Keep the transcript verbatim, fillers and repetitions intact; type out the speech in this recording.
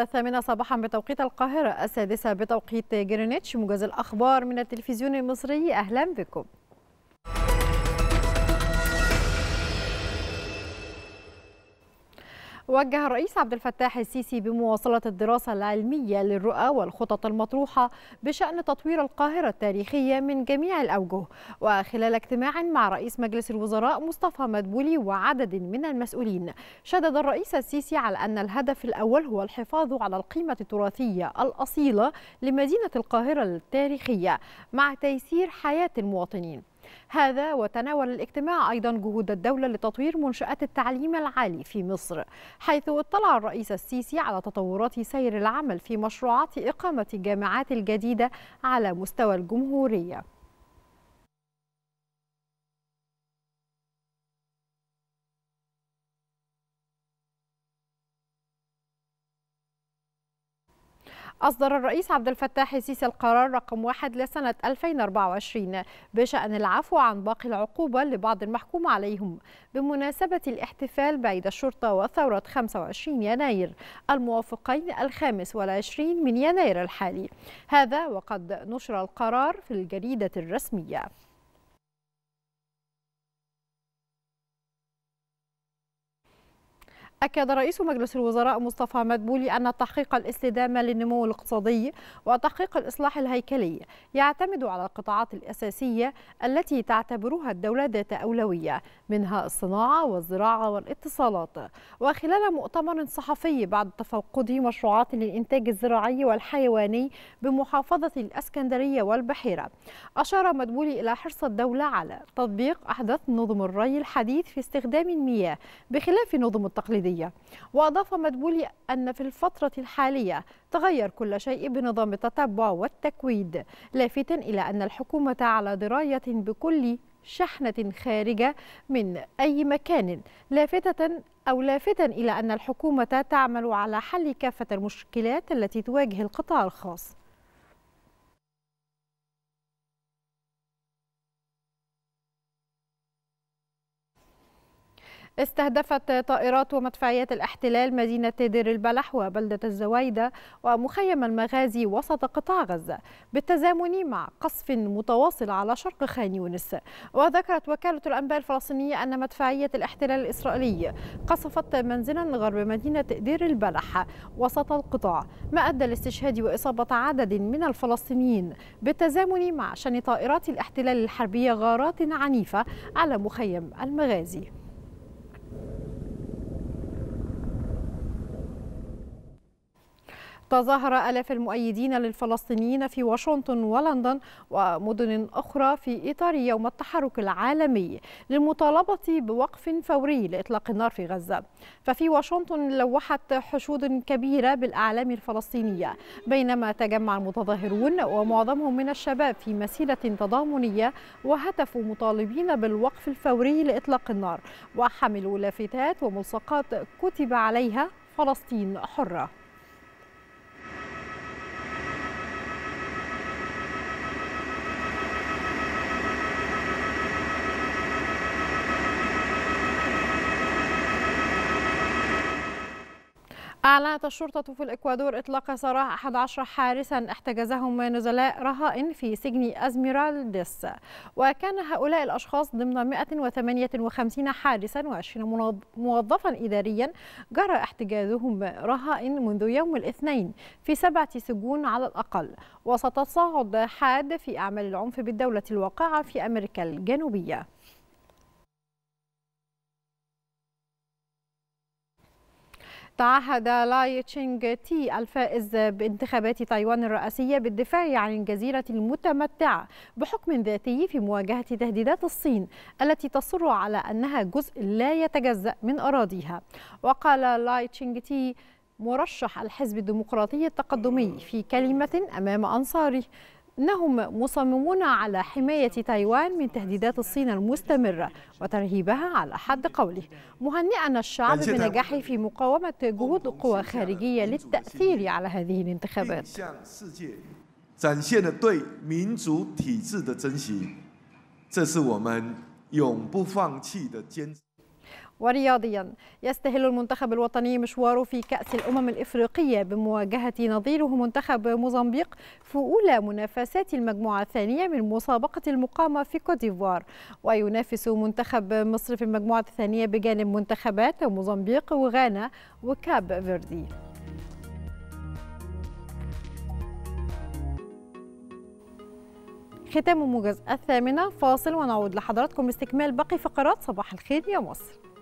الثامنة صباحا بتوقيت القاهرة، السادسة بتوقيت جرينتش. موجز الأخبار من التلفزيون المصري، أهلا بكم. وجه الرئيس عبد الفتاح السيسي بمواصلة الدراسة العلمية للرؤى والخطط المطروحة بشأن تطوير القاهرة التاريخية من جميع الأوجه، وخلال اجتماع مع رئيس مجلس الوزراء مصطفى مدبولي وعدد من المسؤولين، شدد الرئيس السيسي على أن الهدف الأول هو الحفاظ على القيمة التراثية الأصيلة لمدينة القاهرة التاريخية مع تيسير حياة المواطنين. هذا وتناول الاجتماع أيضا جهود الدولة لتطوير منشآت التعليم العالي في مصر، حيث اطلع الرئيس السيسي على تطورات سير العمل في مشروعات إقامة الجامعات الجديدة على مستوى الجمهورية. أصدر الرئيس عبد الفتاح السيسي القرار رقم واحد لسنة ألفين وأربعة وعشرين بشأن العفو عن باقي العقوبة لبعض المحكوم عليهم بمناسبة الاحتفال بعيد الشرطة وثورة خمسة وعشرين يناير الموافقين الخامس والعشرين من يناير الحالي. هذا وقد نشر القرار في الجريدة الرسمية. أكد رئيس مجلس الوزراء مصطفى مدبولي أن تحقيق الاستدامة للنمو الاقتصادي وتحقيق الإصلاح الهيكلي يعتمد على القطاعات الأساسية التي تعتبرها الدولة ذات أولوية، منها الصناعة والزراعة والاتصالات. وخلال مؤتمر صحفي بعد تفقد مشروعات للإنتاج الزراعي والحيواني بمحافظة الإسكندرية والبحيرة، أشار مدبولي إلى حرص الدولة على تطبيق أحدث نظم الري الحديث في استخدام المياه بخلاف النظم التقليدية. وأضاف مدبولي أن في الفترة الحالية تغير كل شيء بنظام التتبع والتكويد، لافتا إلى أن الحكومة على دراية بكل شحنة خارجة من أي مكان، لافتة أو لافتا إلى أن الحكومة تعمل على حل كافة المشكلات التي تواجه القطاع الخاص. استهدفت طائرات ومدفعيات الاحتلال مدينة دير البلح وبلدة الزوايدة ومخيم المغازي وسط قطاع غزة، بالتزامن مع قصف متواصل على شرق خان يونس. وذكرت وكالة الأنباء الفلسطينية أن مدفعية الاحتلال الإسرائيلي قصفت منزلا غرب مدينة دير البلح وسط القطاع، ما أدى لاستشهاد وإصابة عدد من الفلسطينيين، بالتزامن مع شن طائرات الاحتلال الحربية غارات عنيفة على مخيم المغازي. تظاهر آلاف المؤيدين للفلسطينيين في واشنطن ولندن ومدن أخرى في إطار يوم التحرك العالمي للمطالبة بوقف فوري لإطلاق النار في غزة. ففي واشنطن لوحت حشود كبيرة بالأعلام الفلسطينية، بينما تجمع المتظاهرون ومعظمهم من الشباب في مسيرة تضامنية وهتفوا مطالبين بالوقف الفوري لإطلاق النار، وحملوا لافتات وملصقات كتب عليها فلسطين حرة. أعلنت الشرطة في الإكوادور إطلاق سراح أحد عشر حارسا احتجزهم نزلاء رهائن في سجن ازميرالديس، وكان هؤلاء الأشخاص ضمن مئة وثمانية وخمسين حارسا وعشرين موظفا إداريا جرى احتجازهم رهائن منذ يوم الاثنين في سبعة سجون على الأقل، وسط تصاعد حاد في أعمال العنف بالدولة الواقعة في أمريكا الجنوبية. تعهد لاي تشينغ تي الفائز بانتخابات تايوان الرئاسية بالدفاع عن الجزيرة المتمتعة بحكم ذاتي في مواجهة تهديدات الصين التي تصر على أنها جزء لا يتجزأ من أراضيها. وقال لاي تشينغ تي مرشح الحزب الديمقراطي التقدمي في كلمة أمام أنصاره أنهم مصممون على حماية تايوان من تهديدات الصين المستمرة وترهيبها على حد قوله، مهنئا الشعب بنجاحه في مقاومة جهود قوى خارجية للتأثير على هذه الانتخابات. ورياضيا يستهل المنتخب الوطني مشواره في كأس الأمم الإفريقية بمواجهة نظيره منتخب موزمبيق في أولى منافسات المجموعة الثانية من مسابقة المقامة في كوت ديفوار، وينافس منتخب مصر في المجموعة الثانية بجانب منتخبات موزمبيق وغانا وكاب فيردي. ختام موجز الثامنة، فاصل ونعود لحضراتكم لاستكمال باقي فقرات صباح الخير يا مصر.